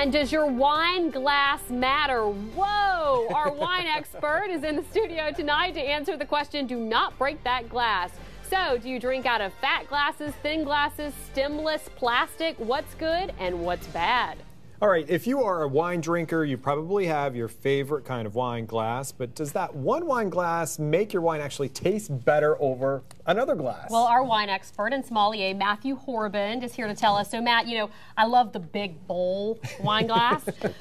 And does your wine glass matter? Whoa! Our wine expert is in the studio tonight to answer the question, do not break that glass. So, do you drink out of fat glasses, thin glasses, stemless, plastic? What's good and what's bad? All right, if you are a wine drinker, you probably have your favorite kind of wine glass, but does that one wine glass make your wine actually taste better over another glass? Well, our wine expert and sommelier, Matthew Horbund, is here to tell us. So, Matt, you know, I love the big bowl wine glass, but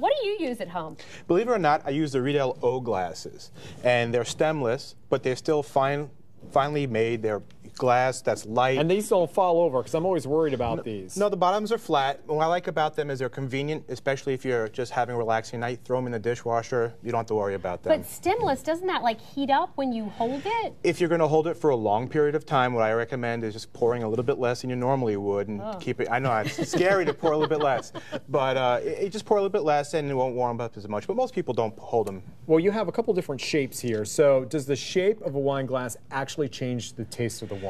what do you use at home? Believe it or not, I use the Riedel O glasses, and they're stemless, but they're still finely made. They're glass that's light. And these don't fall over, because I'm always worried about these. No, the bottoms are flat. What I like about them is they're convenient, especially if you're just having a relaxing night. Throw them in the dishwasher. You don't have to worry about them. But stemless, doesn't that like heat up when you hold it? If you're going to hold it for a long period of time, what I recommend is just pouring a little bit less than you normally would and keep it. I know it's scary to pour a little bit less, but just pour a little bit less and it won't warm up as much. But most people don't hold them. Well, you have a couple different shapes here. So does the shape of a wine glass actually change the taste of the wine?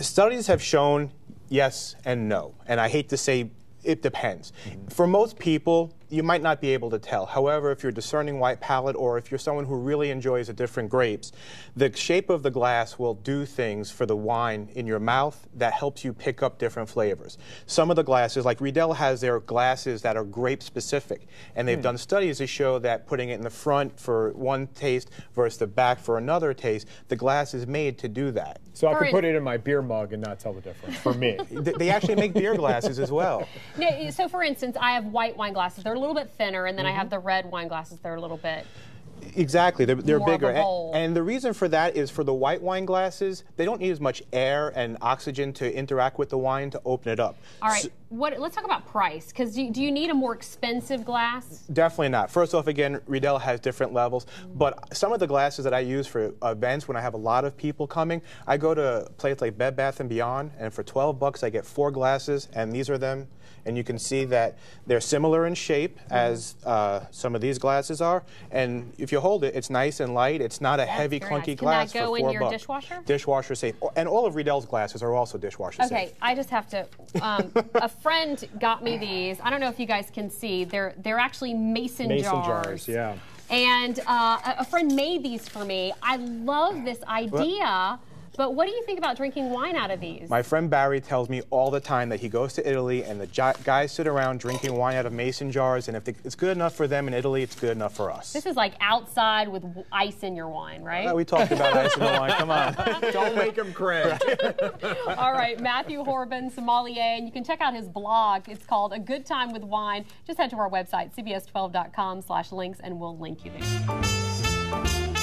Studies have shown yes and no, and I hate to say it depends. For most people, you might not be able to tell. However, if you're a discerning white palate, or if you're someone who really enjoys the different grapes, the shape of the glass will do things for the wine in your mouth that helps you pick up different flavors. Some of the glasses, like Riedel has their glasses that are grape specific, and they've done studies to show that putting it in the front for one taste versus the back for another taste, the glass is made to do that. So I could put it in my beer mug and not tell the difference, for me. They actually make beer glasses as well. Now, so for instance, I have white wine glasses. They're a little bit thinner, and then I have the red wine glasses. They're a little bit Exactly, they're bigger. And the reason for that is for the white wine glasses, they don't need as much air and oxygen to interact with the wine to open it up. All right, so, let's talk about price, because do you need a more expensive glass? Definitely not. First off, again, Riedel has different levels, but some of the glasses that I use for events when I have a lot of people coming, I go to a place like Bed Bath & Beyond, and for 12 bucks I get 4 glasses, and these are them, and you can see that they're similar in shape as some of these glasses are, and if you hold it, it's nice and light. It's not a heavy, clunky glass. Can that go in your dishwasher? Dishwasher safe. And all of Riedel's glasses are also dishwasher safe. Okay, I just have to. A friend got me these. I don't know if you guys can see. They're actually mason jars. Yeah. And a friend made these for me. I love this idea. But what do you think about drinking wine out of these? My friend Barry tells me all the time that he goes to Italy and the guys sit around drinking wine out of mason jars, and if it's good enough for them in Italy, it's good enough for us. This is like outside with ice in your wine, right? We talked about ice in the wine, come on. Don't make him cringe. All right, Matthew Horbund, sommelier, and you can check out his blog. It's called A Good Time With Wine. Just head to our website, cbs12.com/links, and we'll link you there.